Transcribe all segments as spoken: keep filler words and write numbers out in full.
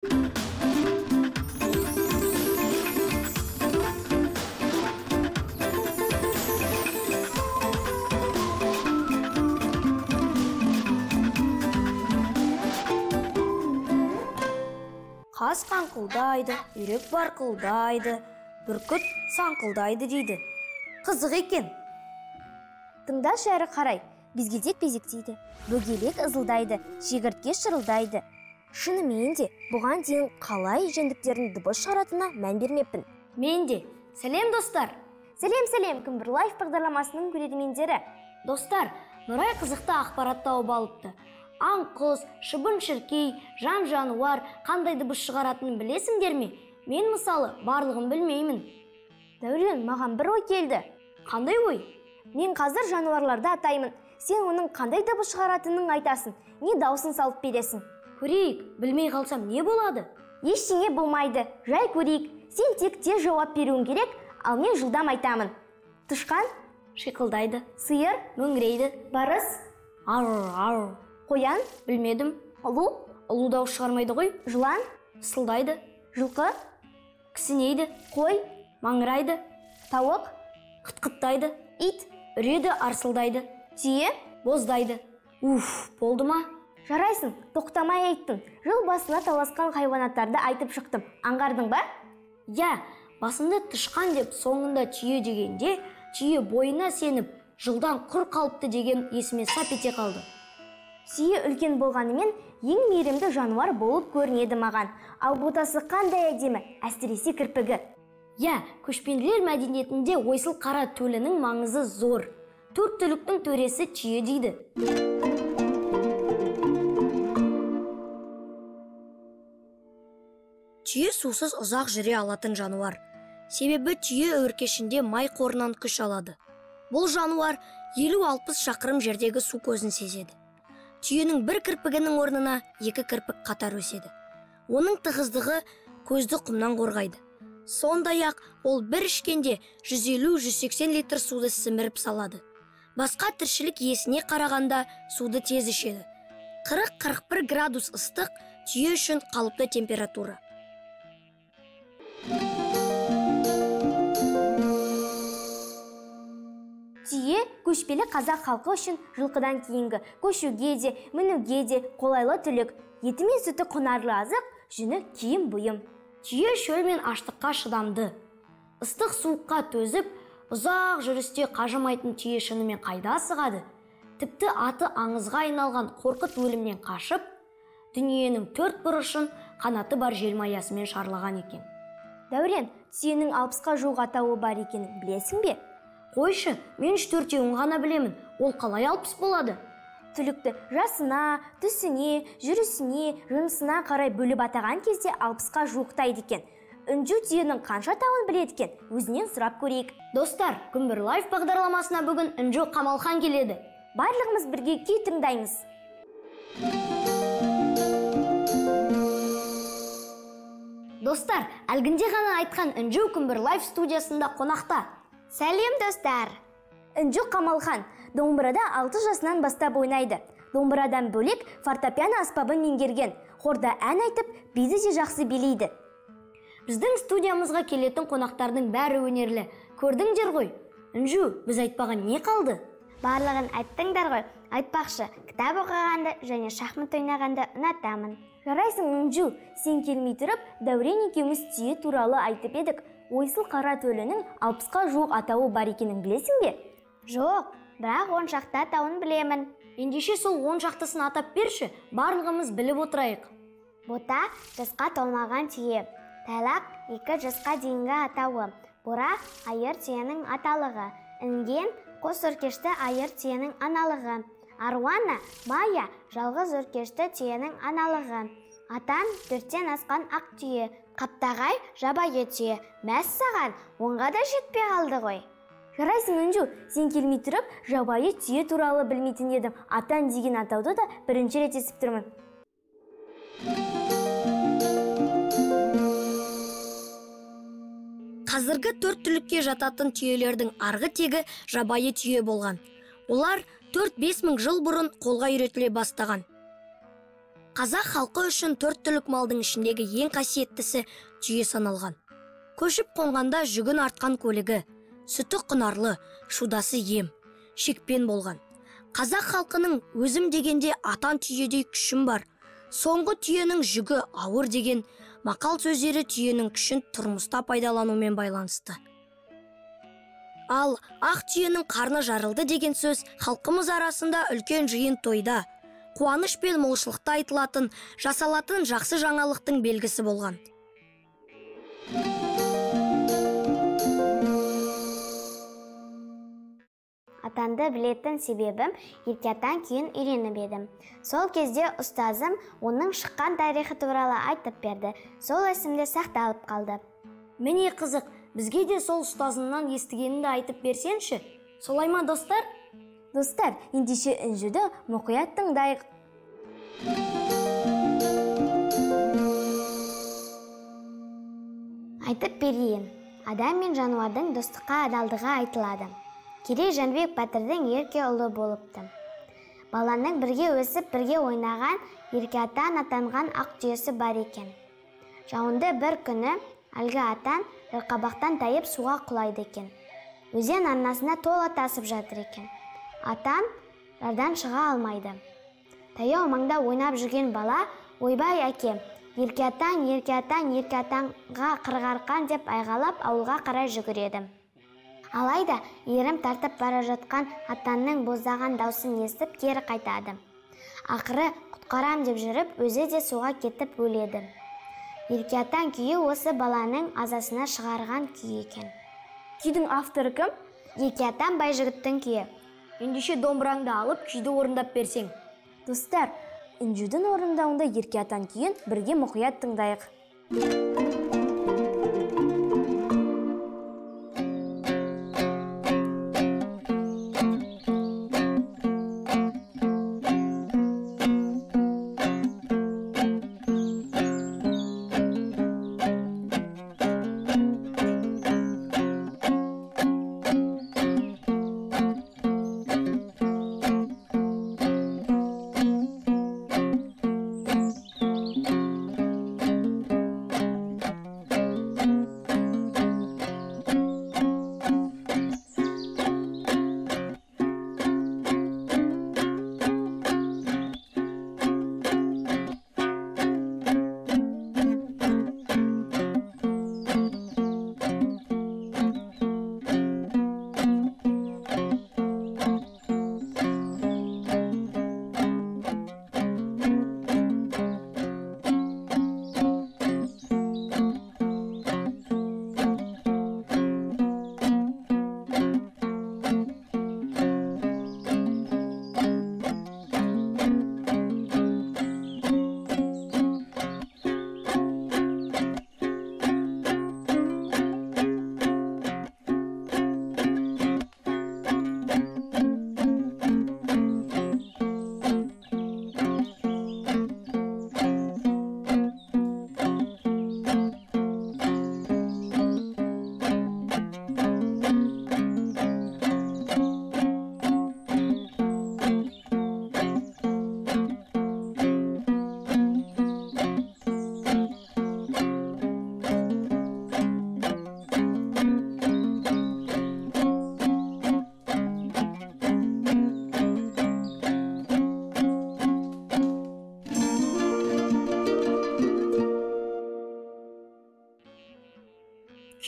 Қаз қаңқылдайды, үйрек барқылдайды, бүркіт саңқылдайды дейді. Қызық екен. Тыңдашы әрі қарай, безгедек безектейді, бөгелек ызылдайды, жегіртке шырылдайды. Шыны мен де бұған дейін қалай жәндіктерін дыбыс шығаратына мән бермеппін. Мен де. Сәлем, достар! Сәлем-сәлем, Күмбір live бағдарламасының көрермендері. Достар, Нұрай қызықты ақпарат тауып алыпты. Аң-құс, шыбын-шіркей, жан-жануар қандай дыбыс шығаратынын білесіңдер ме? Мен мысалы барлығын білмеймін. Дәурен, маған бір ой келді. Қандай ой? Мен қазір жануарларды атаймын. Сен оның қандай дыбыс шығаратынын айтасың, не даусын салып бересің. Көрейік, білмей қалсам не болады? Ештеңе болмайды. Жай көрейік. Сен тек тез жауап беруің керек, ал мен жылдам айтамын. Тышқан шиқылдайды, сиыр мөңірейді, барыс ар-ар. Қоян, білмедім. Ұлу, ұлу дауыс шығармайды ғой. Жылан, сылдайды. Жылқы, кісінейді. Қой, маңырайды. Тауық, қытқыттайды. Ит, үреді, арсылдайды. Түйе, боздайды. Уф, болды ма? Жарайсың, тоқтамай айттың. Жыл басына таласқан хайуанаттарды айтып шықтым. Аңғардың ба? Я, басында тышқан деп, соңында түйе дегенде, түйе бойына сеніп, жылдан құр қалыпты деген есіме сап ете қалды. Түйе үлкен болғанымен ең мейірімді жануар болып көрінеді маған. Ал ботасы қандай әдемі, әсіресе кірпігі. Я, көшпенділер мәдениетінде ойсыл қара төлінің маңызы зор. Төрт түліктің төресі түйе дейді. Түйе сусыз ұзақ жүре алатын жануар. Себебі түйе өркешінде май қорынан күш алады. Бұл жануар елу алпыс шақырым жердегі су көзін сезеді. Түйенің бір кірпігінің орнына екі кірпік қатар өседі. Оның тығыздығы көзді құмнан қорғайды. Сондай-ақ ол бір ішкенде жүз елу жүз сексен литр суды сіміріп салады. Басқа тіршілік иесіне қарағанда суды тез ішеді. қырық қырық бір градус ыстық түйе үшін қалыпты температура. Түйе көшпелі қазақ халқы үшін жылқыдан кейінгі көшуге де, мінуге де қолайлы түлік, еті мен сүті құнарлы азық, жүні киім бұйым. Түйе шөл мен аштыққа шыдамды. Ыстық суыққа төзіп, ұзақ жүрісте қажымайтын түйе шынымен қайда асығады. Тіпті аты аңызға айналған Қорқыт өлімнен қашып, дүниенің төрт бұрышын қанаты бар желмаясымен шарлаған екен. Дәурен, түйенің алпысқа жуық атауы бар екенін білесің бе? Қойшы, мен үш төртеуін ғана білемін, ол қалай алпыс болады? Түлікті жасына, түсіне, жүрісіне, жынысына қарай бөліп атаған кезде алпысқа жуықтайды екен. Үнжу түйенің қанша тауын біледі екен, өзінен сұрап көрейік. Достар, Күмбір live бағдарламасына бүгін Үнжу Қамалхан келеді. Барлығымыз бірге кей тыңдаймыз. Достар, әлгінде ғана айтқан Үнжу Күмбір live студиясында қонақта. Сәлем, достар! Үнжу Қамалхан домбырада алты жасынан бастап ойнайды. Домбырадан бөлек фортепиано аспабын меңгерген, хорда ән айтып, биді де жақсы билейді. Біздің студиямызға келетін қонақтардың бәрі өнерлі. Көрдіңдер ғой? Үнжу, біз айтпаған не қалды? Барлығын айттыңдар ғой. Айтпақшы, кітап оқығанды және шахмат ойнағанды ұнатамын. Жарайсың, Үнжу, сен келмей тұрып, Дәурен екеуміз түйе туралы айтып едік. Ойсыл қара төлінің алпысқа жуық атауы бар екенін білесің бе? Жоқ, бірақ он шақты атауын білемін. Ендеше сол он шақтысын атап берші, барлығымыз біліп отырайық. Бота жасқа толмаған түйе, тайлақ екі жасқа дейінгі атауы, бура айыр түйенің аталығы, інген қос өркешті айыр түйенің аналығы, аруана бая жалғыз өркешті түйенің аналығы, атан төрттен асқан ақ түйе, қаптағай жабайы түйе, мәссаған онға да жетпей қалды ғой. Жарайсың, Үнжу, сен келмей тұрып, жабайы түйе туралы білмейтін едім. Атан деген атауды да бірінші рет естіп тұрмын. Қазіргі төрт түлікке жататын түйелердің арғы тегі жабайы түйе болған. Олар төрт-бес мың жыл бұрын қолға үйретіле бастаған. қазақ халқы үшін төрт түлік малдың ішіндегі ең қасиеттісі түйе саналған. Көшіп қонғанда жүгін артқан көлігі, сүті құнарлы, шудасы ем, шекпен болған. Қазақ халқының өзім дегенде атан түйедей күшім бар. Соңғы түйенің жүгі ауыр деген мақал сөздері түйенің күшін тұрмыста пайдаланумен байланысты. Ал ақ түйенің қарны жарылды деген сөз халқымыз арасында үлкен жиын тойда, қуаныш пен молшылықта айтылатын, жасалатын жақсы жаңалықтың белгісі болған. Атанды білетін себебім Еркеатан күйін үйреніп едім. Сол кезде ұстазым оның шыққан тарихы туралы айтып берді. Сол есімде сақталып қалды. Міне қызық, бізге де сол ұстазынан естігенді айтып берсенші. Солай ма, достар? Достар, ендеше үнжуді мұқият тыңдайық. Айтып берейін. Адам мен жануардың достыққа адалдығы айтылады. Керей Жанбек батырдың ерке ұлы болыпты. Баланың бірге өсіп, бірге ойнаған Еркеатан атанған ақ түйесі бар екен. Жауынды бір күні әлгі атан қабақтан тайып суға құлайды екен. Өзен арнасына тола тасып жатыр екен. Атан жардан шыға алмайды. Таяу маңда ойнап жүрген бала, ойбай әке, Еркеатан, Еркеатан, Еркеатанға қырғарқан деп айғалап ауылға қарай жүгіреді. Алайда ерім тартып бара жатқан атанның боздаған даусын естіп кері қайтады. Ақыры құтқарам деп жүріп, өзі де суға кетіп өледі. Еркеатан күйі осы баланың азасына шығарған күйі екен. Күйдің авторы кім? Еркеатан бай жігіттің күйі. Ендеше домбыраңды алып, күйді орындап берсең. Достар, үнжудің орындауында Еркеатан күйін бірге мұқият тыңдайық.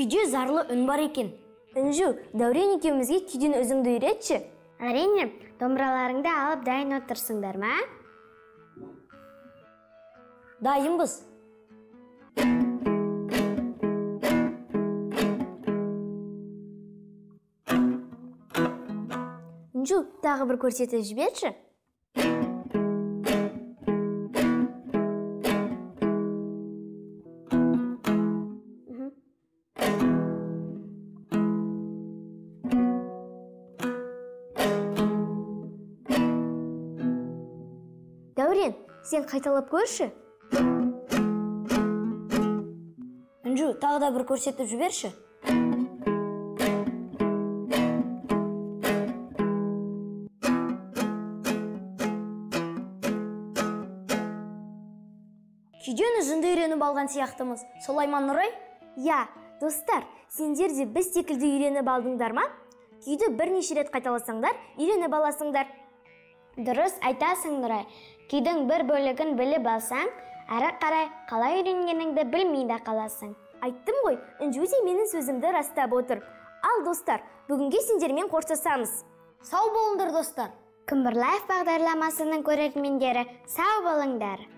Күйде зарлы үн бар екен. Үнжу, Дәурен екеумізге күйден өзіңді үйретші. Әрине, домбыраларыңды алып дайын отырсыңдар ма? Дайынбыз. Үнжу, тағы бір көрсетіп жіберші. Дәурен, сен қайталап көрші. Үнжу, тағы да бір көрсетіп жіберші. үйден үзінді үйреніп алған сияқтымыз. Солайман Нұрай? Я, достар, сендер де біз секілді үйреніп алдыңдар ма? Күйді бірнеше рет қайталасаңдар, үйреніп аласыңдар. Дұрыс айтасың, Нұрай. Күйдің бір бөлігін біліп алсаң, ары қарай қалай үйренгеніңді білмейді қаласың. Айттым ғой, Інжузи менің сөзімді растап отыр. Ал, достар, бүгінге сендермен қорсасамыз. Сау болыңдар, достар. Күмбір live бағдарламасының көрермендері сау болыңдар.